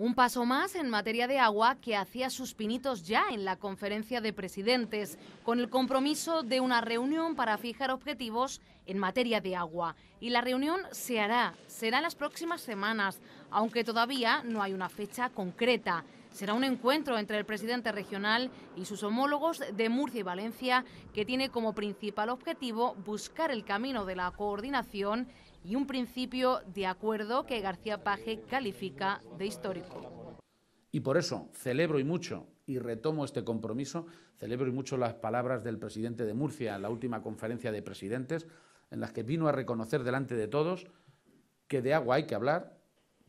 Un paso más en materia de agua que hacía sus pinitos ya en la conferencia de presidentes, con el compromiso de una reunión para fijar objetivos en materia de agua. Y la reunión se hará, será las próximas semanas, aunque todavía no hay una fecha concreta. Será un encuentro entre el presidente regional y sus homólogos de Murcia y Valencia, que tiene como principal objetivo buscar el camino de la coordinación y un principio de acuerdo que García Page califica de histórico. Y por eso celebro y mucho, y retomo este compromiso, celebro y mucho las palabras del presidente de Murcia en la última conferencia de presidentes, en las que vino a reconocer delante de todos que de agua hay que hablar,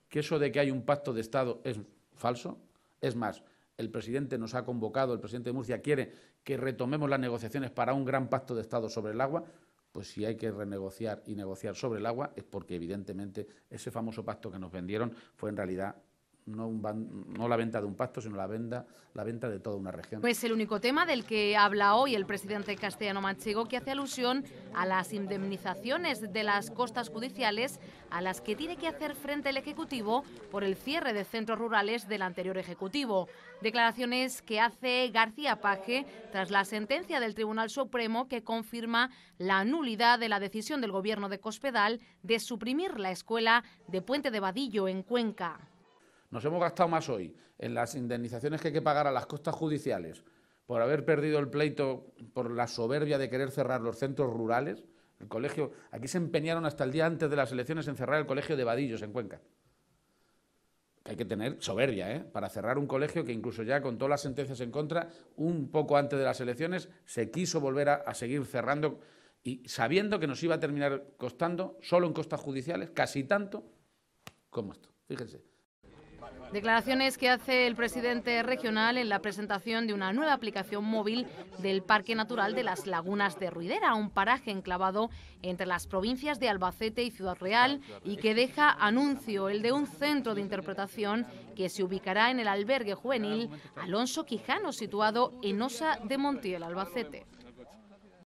que eso de que hay un pacto de Estado es falso. Es más, el presidente nos ha convocado, el presidente de Murcia quiere que retomemos las negociaciones para un gran pacto de Estado sobre el agua. Pues si hay que renegociar y negociar sobre el agua es porque evidentemente ese famoso pacto que nos vendieron fue en realidad no la venta de un pacto, sino la venta de toda una región. Pues el único tema del que habla hoy el presidente castellano manchego, que hace alusión a las indemnizaciones de las costas judiciales a las que tiene que hacer frente el Ejecutivo por el cierre de centros rurales del anterior Ejecutivo. Declaraciones que hace García Page tras la sentencia del Tribunal Supremo que confirma la nulidad de la decisión del Gobierno de Cospedal de suprimir la escuela de Puente de Vadillo en Cuenca. Nos hemos gastado más hoy en las indemnizaciones que hay que pagar a las costas judiciales por haber perdido el pleito por la soberbia de querer cerrar los centros rurales. El colegio, aquí se empeñaron hasta el día antes de las elecciones en cerrar el colegio de Vadillos en Cuenca. Hay que tener soberbia, para cerrar un colegio que incluso ya con todas las sentencias en contra, un poco antes de las elecciones se quiso volver a seguir cerrando y sabiendo que nos iba a terminar costando solo en costas judiciales casi tanto como esto. Fíjense. Declaraciones que hace el presidente regional en la presentación de una nueva aplicación móvil del Parque Natural de las Lagunas de Ruidera, un paraje enclavado entre las provincias de Albacete y Ciudad Real y que deja anuncio el de un centro de interpretación que se ubicará en el albergue juvenil Alonso Quijano, situado en Osa de Montiel, Albacete.